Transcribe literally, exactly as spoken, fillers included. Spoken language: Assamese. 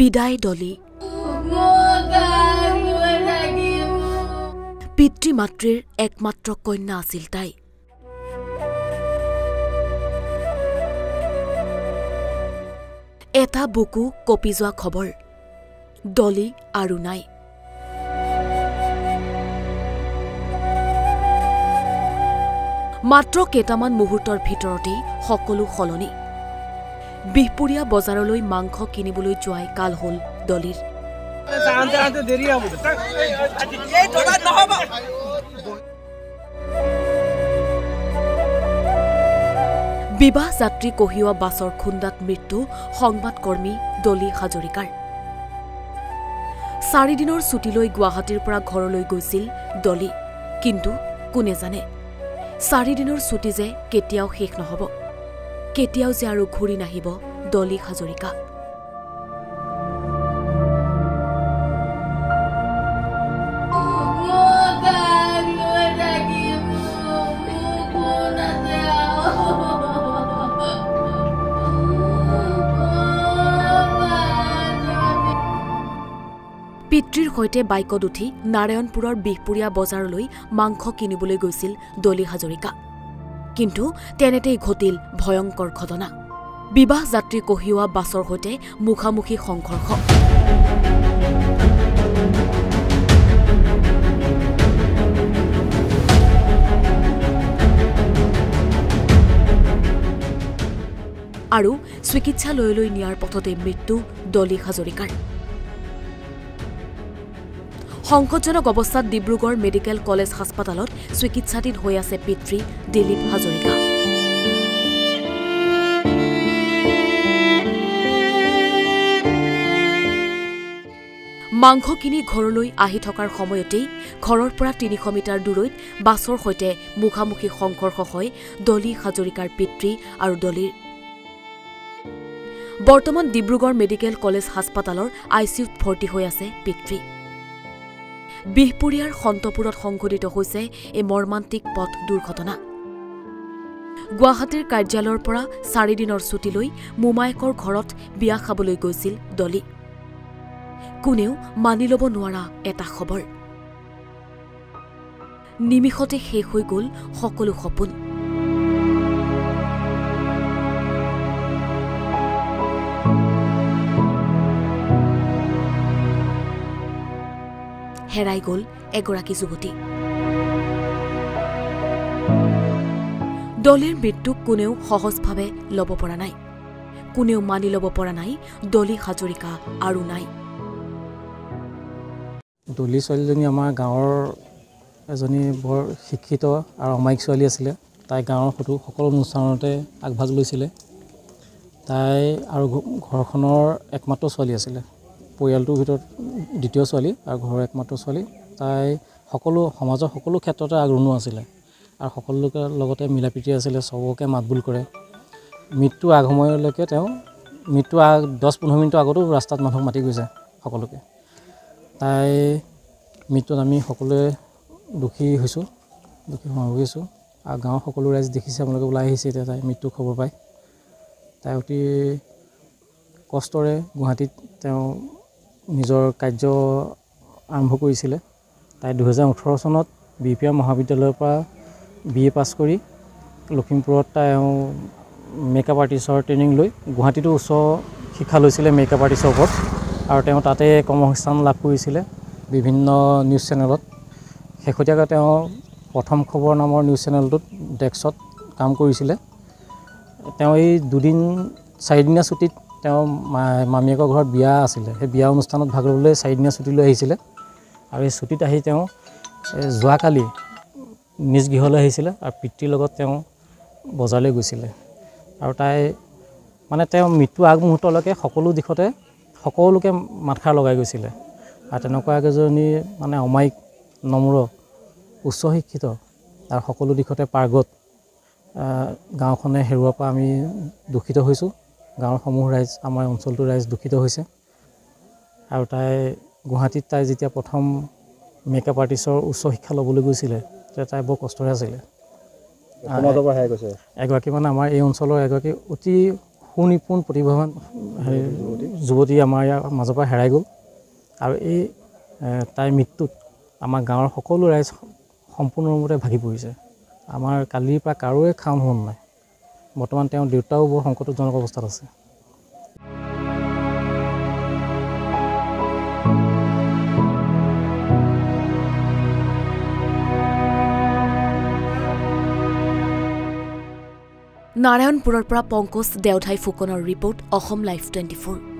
বিদায় ডলি। পিতৃ মাতৃৰ একমাত্ৰ কন্যা আছিল তাই। এটা বুকু কপি যোৱা খবৰ, ডলি আৰু নাই। মাত্ৰ কেইটামান মুহূৰ্তৰ ভিতৰতে সকলো সলনি। বিহপুৰীয়া বজাৰলৈ মাংস কিনিবলৈ যোৱাই কাল হ'ল ডলিৰ। বিবাহ যাত্ৰী কঢ়িওৱা বাছৰ খুন্দাত মৃত্যু সংবাদকৰ্মী ডলি হাজৰিকাৰ। চাৰিদিনৰ ছুটীলৈ গুৱাহাটীৰ পৰা ঘৰলৈ গৈছিল ডলি, কিন্তু কোনে জানে চাৰিদিনৰ ছুটী যে কেতিয়াও শেষ নহ'ব, কেতিয়াও যে আৰু ঘূৰি নাহিব ডলি হাজৰিকা। পিতৃৰ সৈতে বাইকত উঠি নাৰায়ণপুৰৰ বিহপুৰীয়া বজাৰলৈ মাংস কিনিবলৈ গৈছিল ডলি হাজৰিকা, কিন্তু তেনেতেই ঘটিল ভয়ংকৰ ঘটনা। বিবাহ যাত্ৰী কঢ়িওৱা বাছৰ সৈতে মুখামুখি সংঘৰ্ষ। আৰু চিকিৎসালয়লৈ নিয়াৰ পথতে মৃত্যু ডলি হাজৰিকাৰ। সংকটজনক অৱস্থাত ডিব্ৰুগড় মেডিকেল কলেজ হাস্পাতালত চিকিৎসাধীন হৈ আছে পিতৃ দিলীপ হাজৰিকা। মাংস কিনি ঘৰলৈ আহি থকাৰ সময়তেই ঘৰৰ পৰা তিনিশ মিটাৰ দূৰৈত বাছৰ সৈতে মুখামুখি সংঘৰ্ষ হয় ডলি হাজৰিকাৰ পিতৃ আৰু ডলিৰ। বৰ্তমান ডিব্ৰুগড় মেডিকেল কলেজ হাস্পাতালৰ আই চি ইউত ভৰ্তি হৈ আছে পিতৃ। বিহপুৰীয়াৰ সন্তপুৰত সংঘটিত হৈছে এই মৰ্মান্তিক পথ দুৰ্ঘটনা। গুৱাহাটীৰ কাৰ্যালয়ৰ পৰা চাৰিদিনৰ ছুটীলৈ মোমায়েকৰ ঘৰত বিয়া খাবলৈ গৈছিল ডলি। কোনেও মানি ল'ব নোৱাৰা এটা খবৰ। নিমিষতে শেষ হৈ গ'ল সকলো সপোন। হেৰাই গ'ল এগৰাকী যুৱতী। ডলিৰ মৃত্যুক কোনেও সহজভাৱে ল'ব পৰা নাই, কোনেও মানি ল'ব পৰা নাই ডলি হাজৰিকা আৰু নাই। ডলি ছোৱালীজনী আমাৰ গাঁৱৰ এজনী বৰ শিক্ষিত আৰু অমায়িক ছোৱালী আছিলে। তাই গাঁৱৰ সৰু সকলো অনুষ্ঠানতে আগভাগ লৈছিলে। তাই আৰু ঘৰখনৰ একমাত্ৰ ছোৱালী আছিলে, পৰিয়ালটোৰ ভিতৰত দ্বিতীয় ছোৱালী আৰু ঘৰৰ একমাত্ৰ ছোৱালী। তাই সকলো সমাজৰ সকলো ক্ষেত্ৰতে আগৰণুৱা আছিলে আৰু সকলো লোকৰ লগতে মিলা প্ৰীতি আছিলে, চবকে মাতবোল কৰে। মৃত্যুৰ আগ সময়লৈকে তেওঁ মৃত্যুৰ আগ দহ পোন্ধৰ মিনিটৰ আগতো ৰাস্তাত মানুহক মাতি গৈছে সকলোকে। তাই মৃত্যুত আমি সকলোৱে দুখী হৈছোঁ, দুখী হৈছোঁ আৰু গাঁৱৰ সকলো ৰাইজ দেখিছে, আপোনালোকে ওলাই আহিছে এতিয়া তাই মৃত্যুৰ খবৰ পায়। তাই অতি কষ্টৰে গুৱাহাটীত তেওঁ নিজৰ কাৰ্য আৰম্ভ কৰিছিলে। তাই দুহেজাৰ ওঠৰ চনত বি পি এম মহাবিদ্যালয়ৰ পৰা বি এ পাছ কৰি লখিমপুৰত তেওঁ মেকআপ আৰ্টিষ্টৰ ট্ৰেইনিং লৈ গুৱাহাটীতো উচ্চ শিক্ষা লৈছিলে মেকআপ আৰ্টিষ্টৰ ওপৰত, আৰু তেওঁ তাতে কৰ্মসংস্থান লাভ কৰিছিলে বিভিন্ন নিউজ চেনেলত। শেহতীয়াকৈ তেওঁ প্ৰথম খবৰ নামৰ নিউজ চেনেলটোত ডেস্কত কাম কৰিছিলে। তেওঁ এই দুদিন চাৰিদিনীয়া ছুটীত তেওঁ মামীয়েকৰ ঘৰত বিয়া আছিলে, সেই বিয়া অনুষ্ঠানত ভাগ ল'বলৈ চাৰিদিনীয়া ছুটী লৈ আহিছিলে। আৰু এই ছুটীত আহি তেওঁ যোৱাকালি নিজ গৃহলৈ আহিছিলে আৰু পিতৃৰ লগত তেওঁ বজাৰলৈ গৈছিলে। আৰু তাই মানে তেওঁ মৃত্যু আগমুহূৰ্তলৈকে সকলো দিশতে সকলোকে মাতষাৰ লগাই গৈছিলে। আৰু তেনেকুৱা এজনী মানে অমায়িক, নম্ৰ, উচ্চ শিক্ষিত আৰু সকলো দিশতে পাৰ্গত গাঁওখনে হেৰুৱাৰ পৰা আমি দুখিত হৈছোঁ। গাঁৱৰ সমূহ ৰাইজ, আমাৰ অঞ্চলটোৰ ৰাইজ দুখিত হৈছে। আৰু তাই গুৱাহাটীত তাই যেতিয়া প্ৰথম মেকআপ আৰ্টিষ্টৰ উচ্চ শিক্ষা ল'বলৈ গৈছিলে, তেতিয়া তাই বৰ কষ্টৰে আছিলে। এগৰাকী মানে আমাৰ এই অঞ্চলৰ এগৰাকী অতি সুনিপুণ প্ৰতিভাৱান যুৱতী আমাৰ মাজৰ পৰা হেৰাই গ'ল আৰু এই তাই মৃত্যুত আমাৰ গাঁৱৰ সকলো ৰাইজ সম্পূৰ্ণৰূপে ভাগি পৰিছে আমাৰ কালিৰ পৰা কাৰোৱে খাওন হোৱা নাই বৰ্তমান তেওঁ দেউতাও বৰ সংকটজনক অৱস্থাত আছে Narayanpurar pra Pankaj Deothai Fukonar report Ahom Life twenty-four